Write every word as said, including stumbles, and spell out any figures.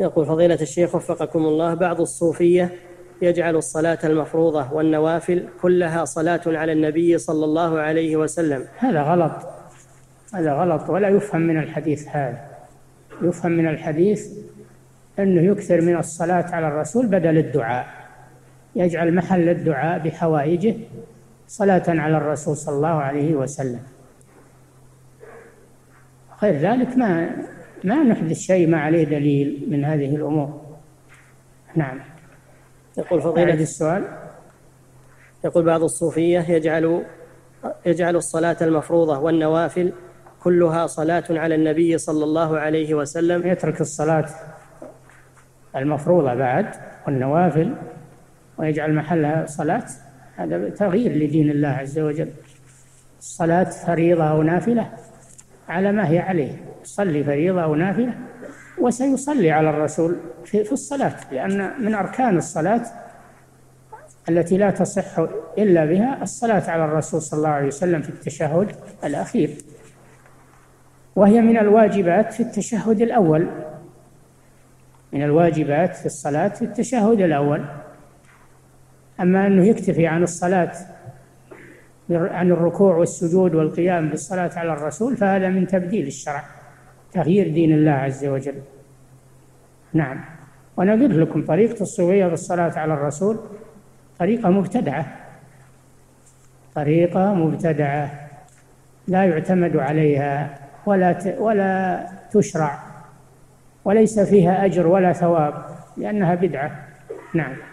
يقول فضيلة الشيخ وفقكم الله، بعض الصوفية يجعل الصلاة المفروضة والنوافل كلها صلاة على النبي صلى الله عليه وسلم. هذا غلط، هذا غلط، ولا يفهم من الحديث هذا. يفهم من الحديث أنه يكثر من الصلاة على الرسول بدل الدعاء، يجعل محل الدعاء بحوائجه صلاة على الرسول صلى الله عليه وسلم. غير ذلك ما ما نحدث شيء ما عليه دليل من هذه الأمور. نعم. يقول فضيلة السؤال، يقول بعض الصوفية يجعل يجعل الصلاة المفروضة والنوافل كلها صلاة على النبي صلى الله عليه وسلم. يترك الصلاة المفروضة بعد والنوافل ويجعل محلها صلاة، هذا تغيير لدين الله عز وجل. الصلاة فريضة أو نافلة على ما هي عليه، صلي فريضة أو نافلة، وسيصلي على الرسول في الصلاة، لأن من أركان الصلاة التي لا تصح إلا بها الصلاة على الرسول صلى الله عليه وسلم في التشهد الأخير، وهي من الواجبات في التشهد الأول، من الواجبات في الصلاة في التشهد الأول. أما أنه يكتفي عن الصلاة، عن الركوع والسجود والقيام بالصلاة على الرسول، فهذا من تبديل الشرع، تغيير دين الله عز وجل. نعم. ونذكر لكم طريقة الصوفية بالصلاة على الرسول، طريقة مبتدعة، طريقة مبتدعة لا يعتمد عليها ولا ولا تشرع، وليس فيها أجر ولا ثواب لأنها بدعة. نعم.